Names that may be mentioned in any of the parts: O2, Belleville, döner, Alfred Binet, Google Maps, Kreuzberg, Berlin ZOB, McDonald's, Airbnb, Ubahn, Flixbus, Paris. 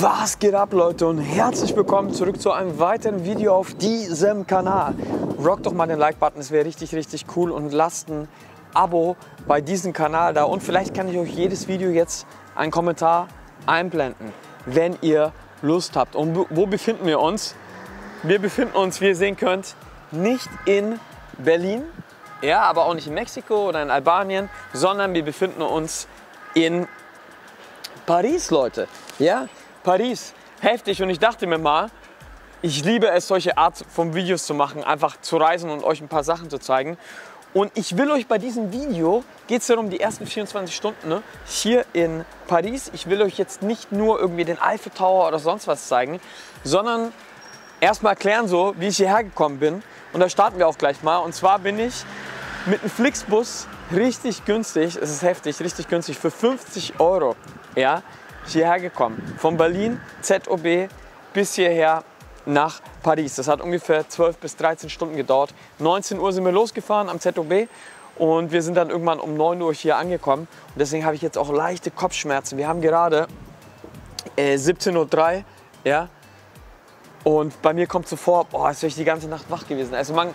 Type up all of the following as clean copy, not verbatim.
Was geht ab, Leute, und herzlich willkommen zurück zu einem weiteren Video auf diesem Kanal. Rockt doch mal den Like-Button, es wäre richtig, richtig cool, und lasst ein Abo bei diesem Kanal da. Und vielleicht kann ich euch jedes Video jetzt einen Kommentar einblenden, wenn ihr Lust habt. Und wo befinden wir uns? Wir befinden uns, wie ihr sehen könnt, nicht in Berlin, ja, aber auch nicht in Mexiko oder in Albanien, sondern wir befinden uns in Paris, Leute, ja. Paris, heftig, und ich dachte mir mal, ich liebe es, solche Art von Videos zu machen, einfach zu reisen und euch ein paar Sachen zu zeigen. Und ich will euch bei diesem Video, geht es darum, die ersten 24 Stunden hier in Paris, ich will euch jetzt nicht nur irgendwie den Eiffel Tower oder sonst was zeigen, sondern erstmal erklären, so wie ich hierher gekommen bin. Und da starten wir auch gleich mal. Und zwar bin ich mit einem Flixbus richtig günstig, es ist heftig, richtig günstig, für 50 €, ja, hierher gekommen. Von Berlin ZOB bis hierher nach Paris. Das hat ungefähr 12 bis 13 Stunden gedauert. 19 Uhr sind wir losgefahren am ZOB und wir sind dann irgendwann um 9 Uhr hier angekommen. Und deswegen habe ich jetzt auch leichte Kopfschmerzen. Wir haben gerade 17:03 Uhr, ja, und bei mir kommt so vor, boah, als wäre ich die ganze Nacht wach gewesen. Also man,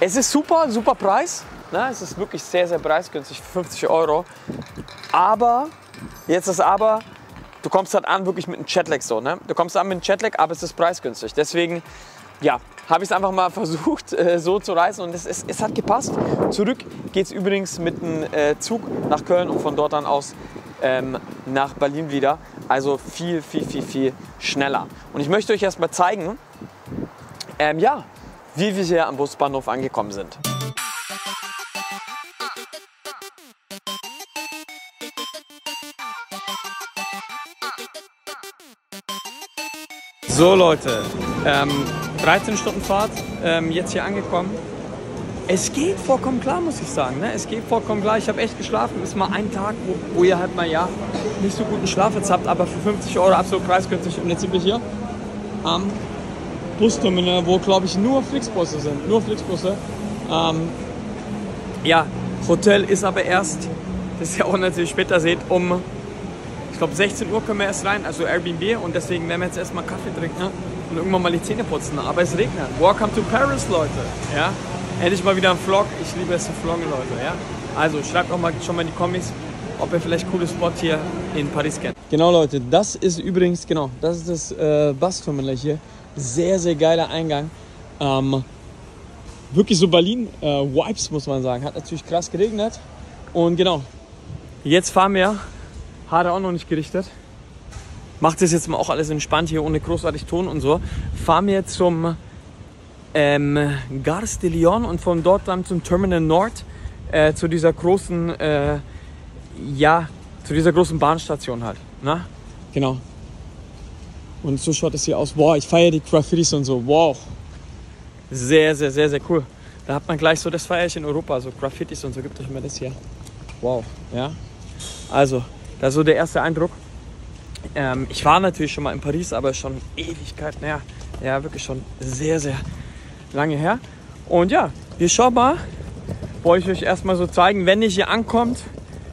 es ist super, super Preis. Ne? Es ist wirklich sehr, sehr preisgünstig für 50 €. Aber, jetzt ist aber, du kommst halt an wirklich mit einem Jetlag so, ne? Du kommst an mit einem Jetlag, aber es ist preisgünstig. Deswegen, ja, habe ich es einfach mal versucht, so zu reisen, und es hat gepasst. Zurück geht es übrigens mit einem Zug nach Köln und von dort dann aus nach Berlin wieder. Also viel, viel, viel, viel schneller. Und ich möchte euch erstmal zeigen, ja, wie wir hier am Busbahnhof angekommen sind. So Leute, 13 Stunden Fahrt, jetzt hier angekommen. Es geht vollkommen klar, muss ich sagen, ne? Es geht vollkommen klar. Ich habe echt geschlafen. Ist mal ein Tag, wo ihr halt mal ja nicht so guten Schlaf jetzt habt, aber für 50 € absolut preisgünstig. Und jetzt sind wir hier am Busterminal, wo glaube ich nur Flixbusse sind, nur Flixbusse. Ja, Hotel ist aber erst, das ist ja auch natürlich später seht, um, ich glaube 16 Uhr können wir erst rein, also Airbnb, und deswegen werden wir jetzt erstmal Kaffee trinken, ne? Und irgendwann mal die Zähne putzen, ne? Aber es regnet. Welcome to Paris, Leute. Ja? Endlich mal wieder ein Vlog. Ich liebe es zu vloggen, Leute. Ja? Also schreibt auch mal schon mal in die Kommis, ob ihr vielleicht coole Spot hier in Paris kennt. Genau Leute, das ist übrigens, genau, das ist das Bastürmel hier. Sehr, sehr geiler Eingang. Wirklich so Berlin-Vibes, muss man sagen. Hat natürlich krass geregnet. Und genau, jetzt fahren wir. Haare auch noch nicht gerichtet. Macht das jetzt mal auch alles entspannt hier, ohne großartig Ton und so. Fahren wir jetzt zum Gare de Lyon und von dort dann zum Terminal Nord, zu dieser großen, ja, zu dieser großen Bahnstation halt. Na? Genau. Und so schaut es hier aus. Wow, ich feiere die Graffitis und so. Wow. Sehr, sehr, sehr, sehr cool. Da hat man gleich so, das feiere ich in Europa, so Graffitis und so, gibt es immer das hier. Wow. Ja. Also. Das ist so der erste Eindruck. Ich war natürlich schon mal in Paris, aber schon Ewigkeiten her. Ja, wirklich schon sehr, sehr lange her. Und ja, wir schauen mal. Wollte ich euch erstmal so zeigen, wenn ihr hier ankommt.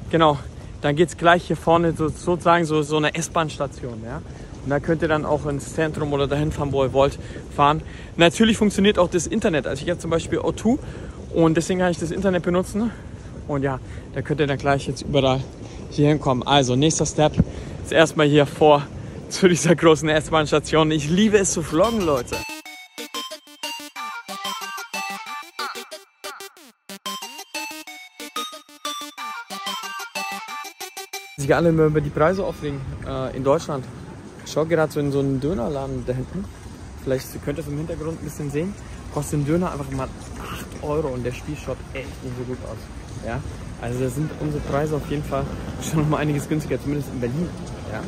Genau, dann geht es gleich hier vorne so, sozusagen so eine S-Bahn-Station. Ja? Und da könnt ihr dann auch ins Zentrum oder dahin fahren, wo ihr wollt, fahren. Natürlich funktioniert auch das Internet. Also ich habe zum Beispiel O2 und deswegen kann ich das Internet benutzen. Und ja, da könnt ihr dann gleich jetzt überall hier hinkommen. Also nächster Step ist erstmal hier vor zu dieser großen S-Bahn-Station. Ich liebe es zu vloggen, Leute. Sich alle immer über die Preise aufregen in Deutschland. Ich schaue gerade so in so einen Dönerladen da hinten. Vielleicht könnt ihr es im Hintergrund ein bisschen sehen. Kostet ein Döner einfach mal 8 € und der Spieß schaut echt nicht so gut aus. Ja? Also da sind unsere Preise auf jeden Fall schon noch mal einiges günstiger, zumindest in Berlin. Ja.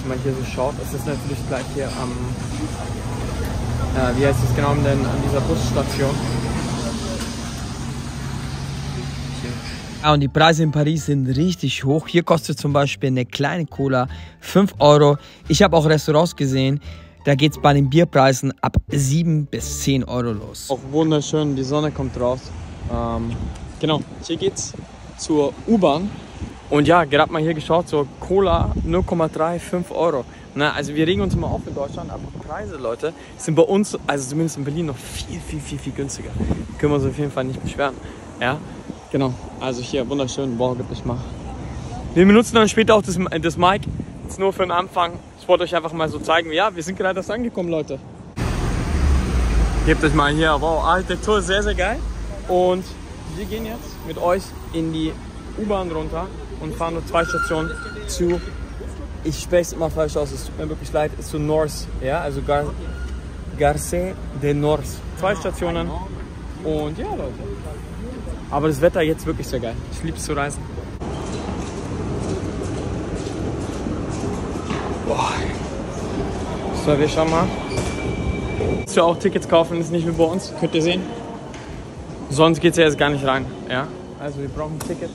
Wenn man hier so schaut, ist das natürlich gleich hier am wie heißt es genau denn an dieser Busstation. Ja, und die Preise in Paris sind richtig hoch. Hier kostet zum Beispiel eine kleine Cola 5 Euro. Ich habe auch Restaurants gesehen, da geht es bei den Bierpreisen ab 7 bis 10 Euro los. Auch wunderschön, die Sonne kommt raus. Genau, hier geht's zur U-Bahn. Und ja, gerade mal hier geschaut, so Cola 0,35 Euro. Na, also wir regen uns immer auf in Deutschland, aber die Preise, Leute, sind bei uns, also zumindest in Berlin, noch viel günstiger. Können wir uns auf jeden Fall nicht beschweren. Ja, genau. Also hier, wunderschön. Boah, wirklich mal. Wir benutzen dann später auch das Mic. Jetzt nur für den Anfang. Ich wollte euch einfach mal so zeigen, ja, wir sind gerade erst angekommen, Leute. Gebt euch mal hier, wow, Architektur ist sehr, sehr geil. Und wir gehen jetzt mit euch in die U-Bahn runter und fahren nur 2 Stationen zu, ich spreche es immer falsch aus, es tut mir wirklich leid, zu North, ja, also Garce de North. 2 Stationen und ja, Leute. Aber das Wetter jetzt wirklich sehr geil. Ich liebe es zu reisen. Boah. So, wir schauen mal. Müsst ihr auch Tickets kaufen, ist nicht wie bei uns, könnt ihr sehen. Sonst geht es ja jetzt gar nicht rein, ja. Also wir brauchen ein Ticket,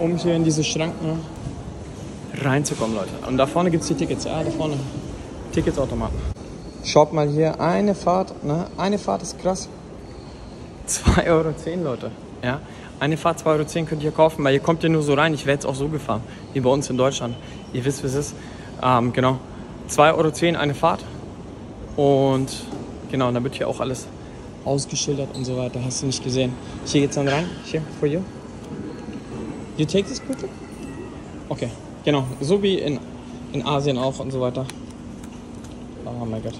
um hier in diese Schranken reinzukommen, Leute. Und da vorne gibt es die Tickets, ja, da vorne. Ticketsautomaten. Schaut mal hier, eine Fahrt, ne? Eine Fahrt ist krass. 2,10 Euro, Leute. Ja? Eine Fahrt 2,10 Euro könnt ihr kaufen, weil ihr kommt ja nur so rein. Ich wäre jetzt auch so gefahren, wie bei uns in Deutschland. Ihr wisst, was es ist. Genau. 2,10 Euro eine Fahrt. Und genau, da wird hier auch alles ausgeschildert und so weiter. Hast du nicht gesehen. Hier geht's dann rein. Hier, for you. You take this picture? Okay, genau. So wie in Asien auch und so weiter. Oh mein Gott.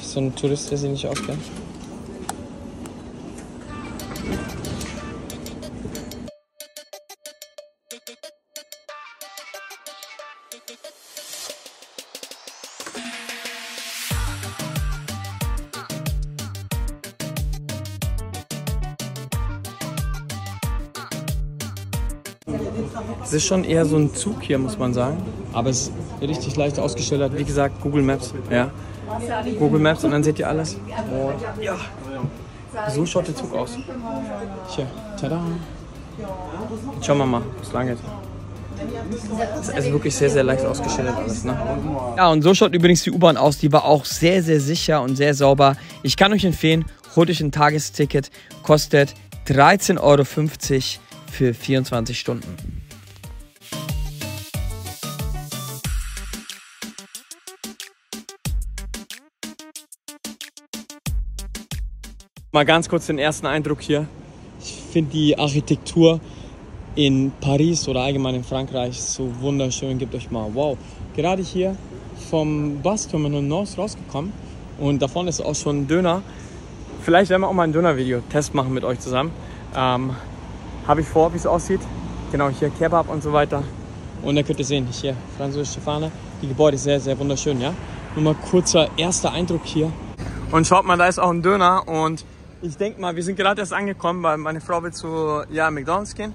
Ist so ein Tourist, der sich nicht auskennt. Es ist schon eher so ein Zug hier, muss man sagen. Aber es ist richtig leicht ausgeschildert. Wie gesagt, Google Maps. Ja. Google Maps und dann seht ihr alles. Und ja, so schaut der Zug aus. Hier, tada. Jetzt schauen wir mal, was lang geht. Es ist wirklich sehr, sehr leicht ausgeschildert alles, ne? Ja, und so schaut übrigens die U-Bahn aus. Die war auch sehr, sehr sicher und sehr sauber. Ich kann euch empfehlen, holt euch ein Tagesticket. Kostet 13,50 Euro für 24 Stunden. Mal ganz kurz den ersten Eindruck hier. Ich finde die Architektur in Paris oder allgemein in Frankreich so wunderschön. Gebt euch mal wow. Gerade hier vom Bus-Terminal North rausgekommen und da vorne ist auch schon ein Döner. Vielleicht werden wir auch mal ein Döner-Video-Test machen mit euch zusammen. Habe ich vor, wie es aussieht. Genau, hier Kebab und so weiter. Und da könnt ihr sehen, hier französische Fahne. Die Gebäude ist sehr, sehr wunderschön, ja. Nur mal kurzer erster Eindruck hier. Und schaut mal, da ist auch ein Döner und ich denke mal, wir sind gerade erst angekommen, weil meine Frau will zu ja, McDonald's gehen.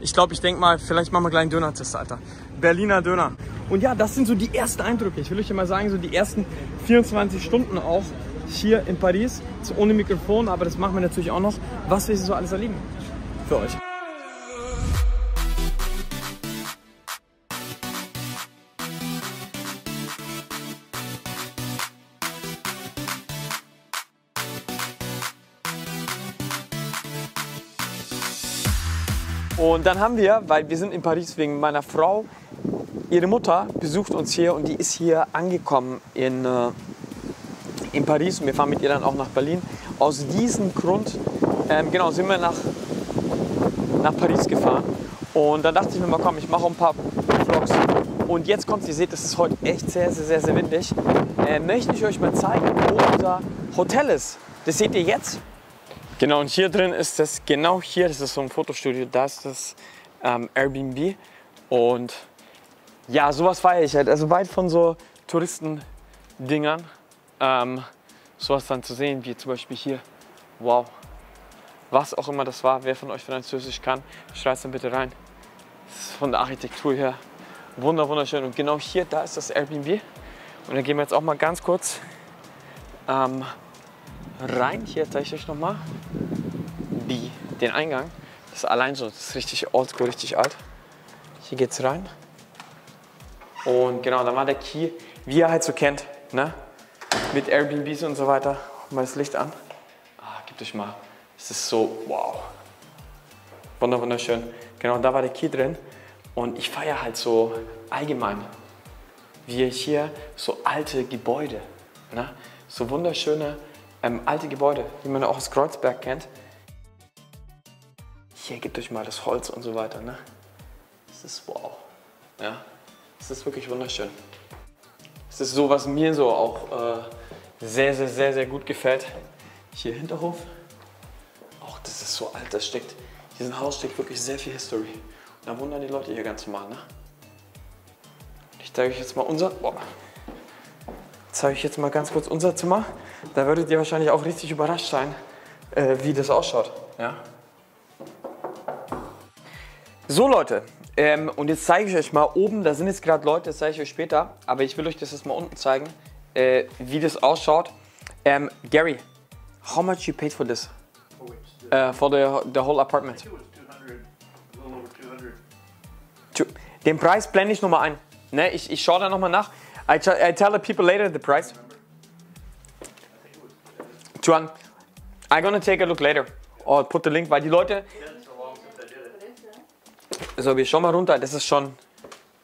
Ich glaube, ich denke mal, vielleicht machen wir gleich einen Döner-Test, Alter. Berliner Döner. Und ja, das sind so die ersten Eindrücke. Ich will euch ja mal sagen, so die ersten 24 Stunden auch hier in Paris. So ohne Mikrofon, aber das machen wir natürlich auch noch. Was wir so alles erleben für euch. Und dann haben wir, weil wir sind in Paris wegen meiner Frau, ihre Mutter besucht uns hier und die ist hier angekommen in Paris und wir fahren mit ihr dann auch nach Berlin. Aus diesem Grund genau, sind wir nach Paris gefahren und dann dachte ich mir mal, komm, ich mache ein paar Vlogs. Und jetzt kommt, ihr seht, es ist heute echt sehr windig. Möchte ich euch mal zeigen, wo unser Hotel ist. Das seht ihr jetzt. Genau, und hier drin ist das, genau hier, das ist so ein Fotostudio, da ist das Airbnb und ja, sowas feiere ich halt, also weit von so Touristendingern, sowas dann zu sehen, wie zum Beispiel hier, wow, was auch immer das war, wer von euch Französisch kann, schreibt es dann bitte rein, das ist von der Architektur her wunderschön und genau hier, da ist das Airbnb und da gehen wir jetzt auch mal ganz kurz rein. Hier zeige ich euch nochmal den Eingang. Das ist allein so, das ist richtig oldschool, richtig alt. Hier geht's rein. Und genau, dann war der Key, wie ihr halt so kennt, ne? Mit Airbnbs und so weiter. Mal das Licht an. Ah, gebt euch mal. Es ist so, wow. Wunderschön. Genau, da war der Key drin. Und ich feiere halt so allgemein, wie hier so alte Gebäude, ne? So wunderschöne alte Gebäude, die man auch aus Kreuzberg kennt. Hier gebt euch mal das Holz und so weiter, ne? Das ist wow. Ja, es ist wirklich wunderschön. Es ist so, was mir so auch sehr gut gefällt. Hier Hinterhof. Auch das ist so alt, das steckt. Dieses Haus steckt wirklich sehr viel History. Und da wundern die Leute hier ganz normal, ne? Ich zeige euch jetzt mal unser. Boah. Zeige ich jetzt mal ganz kurz unser Zimmer. Da würdet ihr wahrscheinlich auch richtig überrascht sein, wie das ausschaut. Ja? So Leute, und jetzt zeige ich euch mal oben, da sind jetzt gerade Leute, das zeige ich euch später, aber ich will euch das jetzt mal unten zeigen, wie das ausschaut. Gary, how much you paid for this? For the whole apartment? Den Preis blende ich nochmal ein. Ne, ich schaue da nochmal nach. I tell the people later the price. Juan, I'm gonna take a look later. Or put the link, weil die Leute... So, wir schauen mal runter. Das ist schon...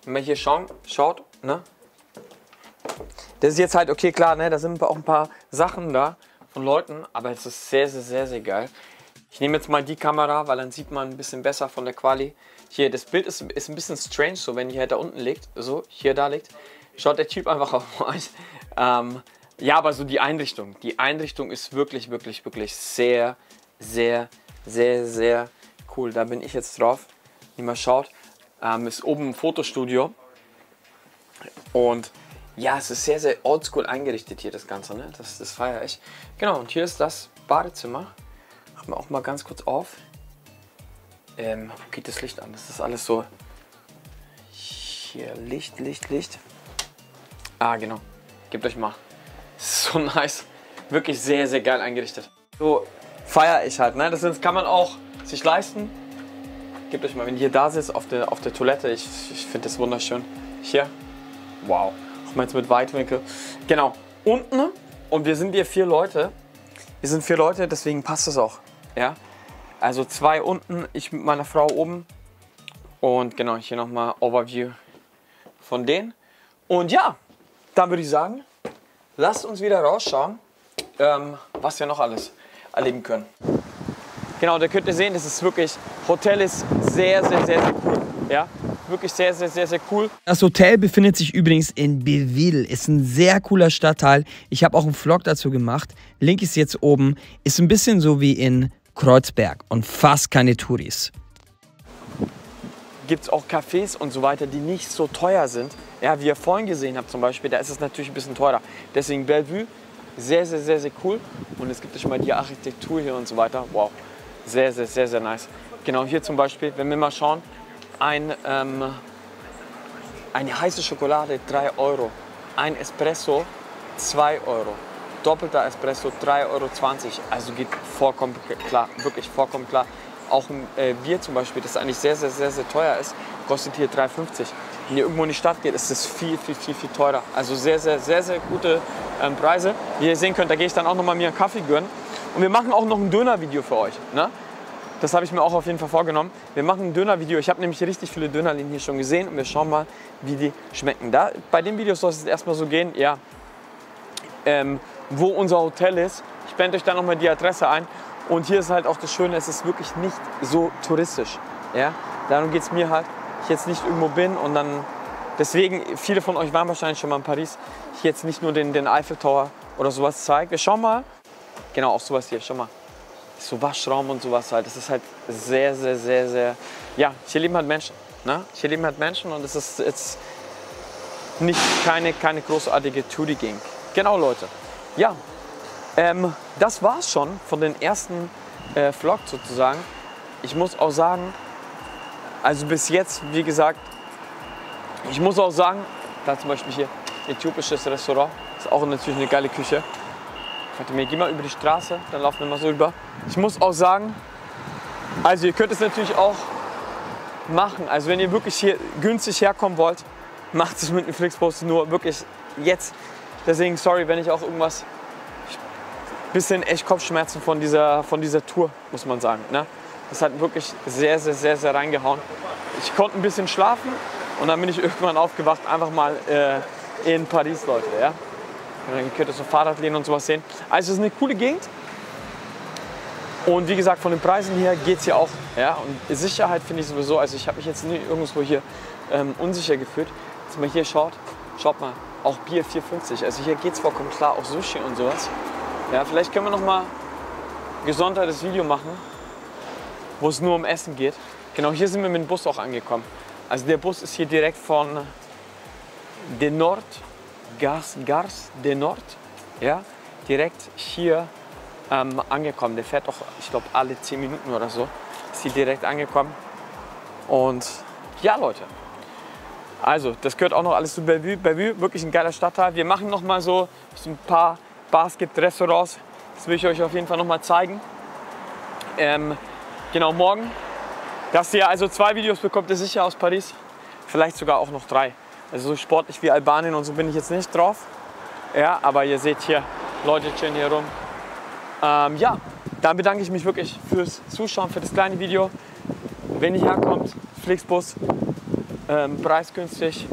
Wenn man hier schaut, ne? Das ist jetzt halt, okay, klar, ne? Da sind auch ein paar Sachen da von Leuten. Aber es ist sehr geil. Ich nehme jetzt mal die Kamera, weil dann sieht man ein bisschen besser von der Quali. Hier, das Bild ist ein bisschen strange, so wenn die halt da unten liegt. So, hier da liegt. Schaut der Typ einfach auf euch. Ja, aber so die Einrichtung. Die Einrichtung ist wirklich sehr cool. Da bin ich jetzt drauf. Wenn ihr mal schaut, ist oben ein Fotostudio. Und ja, es ist sehr oldschool eingerichtet hier das Ganze. Ne? Das feiere ich. Genau, und hier ist das Badezimmer. Machen wir auch mal ganz kurz auf. Wo geht das Licht an? Das ist alles so... Hier, Licht. Ah, genau. Gebt euch mal. So nice. Wirklich sehr geil eingerichtet. So feiere ich halt. Ne? Das kann man auch sich leisten. Gebt euch mal, wenn ihr da sitzt auf der Toilette. Ich finde das wunderschön. Hier. Wow. Auch mal jetzt mit Weitwinkel. Genau. Unten. Und wir sind hier 4 Leute. Wir sind 4 Leute, deswegen passt das auch. Ja. Also 2 unten, ich mit meiner Frau oben. Und genau, hier nochmal Overview von denen. Und ja, dann würde ich sagen, lasst uns wieder rausschauen, was wir noch alles erleben können. Genau, da könnt ihr sehen, das ist wirklich, Hotel ist sehr cool. Ja, wirklich sehr cool. Das Hotel befindet sich übrigens in Belleville, ist ein sehr cooler Stadtteil. Ich habe auch einen Vlog dazu gemacht, Link ist jetzt oben. Ist ein bisschen so wie in Kreuzberg und fast keine Touris. Gibt es auch Cafés und so weiter, die nicht so teuer sind. Ja, wie ihr vorhin gesehen habt zum Beispiel, da ist es natürlich ein bisschen teurer. Deswegen Bellevue, sehr cool. Und es gibt euch mal die Architektur hier und so weiter. Wow, sehr nice. Genau, hier zum Beispiel, wenn wir mal schauen, eine heiße Schokolade 3 €, ein Espresso 2 €. Doppelter Espresso 3,20 €. Also geht vollkommen klar, wirklich vollkommen klar. Auch ein Bier zum Beispiel, das eigentlich sehr teuer ist, kostet hier 3,50 €. Wenn ihr irgendwo in die Stadt geht, ist es viel teurer. Also sehr gute Preise. Wie ihr sehen könnt, da gehe ich dann auch nochmal mir einen Kaffee gönnen. Und wir machen auch noch ein Döner-Video für euch. Ne? Das habe ich mir auch auf jeden Fall vorgenommen. Wir machen ein Döner-Video. Ich habe nämlich richtig viele Dönerlinien hier schon gesehen und wir schauen mal, wie die schmecken. Da, bei den Videos soll es jetzt erstmal so gehen, ja, wo unser Hotel ist. Ich blende euch da nochmal die Adresse ein. Und hier ist halt auch das Schöne, es ist wirklich nicht so touristisch. Ja? Darum geht es mir halt, ich jetzt nicht irgendwo bin und dann... Deswegen, viele von euch waren wahrscheinlich schon mal in Paris. Ich jetzt nicht nur den Eiffel Tower oder sowas zeige. Wir schauen mal. Genau, auch sowas hier, schau mal. So Waschraum und sowas halt. Das ist halt sehr... Ja, hier leben halt Menschen. Ne? Hier leben halt Menschen und es ist jetzt nicht keine großartige Touri-Gang. Genau, Leute. Ja, das war's schon von den ersten Vlog sozusagen. Ich muss auch sagen, also bis jetzt, wie gesagt, ich muss auch sagen, da zum Beispiel hier äthiopisches Restaurant, ist auch natürlich eine geile Küche. Ich dachte mir, geh mal über die Straße, dann laufen wir mal so rüber. Ich muss auch sagen, also ihr könnt es natürlich auch machen. Also wenn ihr wirklich hier günstig herkommen wollt, macht es mit dem Flixbus, nur wirklich jetzt. Deswegen sorry, wenn ich auch irgendwas, bisschen echt Kopfschmerzen von dieser Tour, muss man sagen. Ne? Das hat wirklich sehr reingehauen. Ich konnte ein bisschen schlafen und dann bin ich irgendwann aufgewacht, einfach mal in Paris, Leute. Ja? Und dann könnt ihr so Fahrradläden und sowas sehen. Also es ist eine coole Gegend. Und wie gesagt, von den Preisen her geht es ja auch. Ja? Und Sicherheit finde ich sowieso, also ich habe mich jetzt nie irgendwo hier unsicher gefühlt. Wenn man hier schaut mal, auch Bier 4,50. Also hier geht es vollkommen klar, auch Sushi und sowas. Ja, vielleicht können wir noch mal ein gesondertes Video machen, wo es nur um Essen geht. Genau, hier sind wir mit dem Bus auch angekommen. Also der Bus ist hier direkt von De Nord, Gars De Nord, ja, direkt hier angekommen. Der fährt auch, ich glaube, alle 10 Minuten oder so, ist hier direkt angekommen. Und ja, Leute, also das gehört auch noch alles zu Belleville. Belleville, wirklich ein geiler Stadtteil. Wir machen noch mal so ein paar Bars, gibt Restaurants, das will ich euch auf jeden Fall noch mal zeigen. Genau, morgen, dass ihr also 2 Videos bekommt, ist sicher aus Paris, vielleicht sogar auch noch 3. Also so sportlich wie Albanien und so bin ich jetzt nicht drauf, ja, aber ihr seht hier, Leute chillen hier rum. Ja, dann bedanke ich mich wirklich fürs Zuschauen, für das kleine Video. Wenn ihr herkommt, Flixbus, preisgünstig,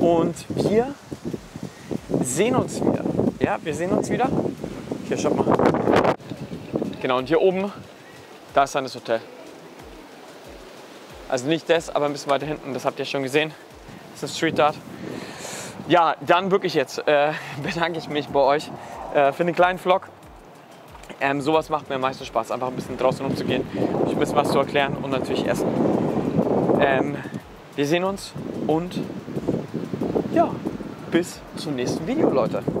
und wir sehen uns wieder. Ja, wir sehen uns wieder. Hier, schaut mal. Genau, und hier oben, da ist dann das Hotel. Also nicht das, aber ein bisschen weiter hinten, das habt ihr schon gesehen. Das ist ein Street Art. Ja, dann wirklich jetzt bedanke ich mich bei euch für den kleinen Vlog. Sowas macht mir am meisten Spaß, einfach ein bisschen draußen rumzugehen, ein bisschen was zu erklären und natürlich essen. Wir sehen uns und ja, bis zum nächsten Video, Leute.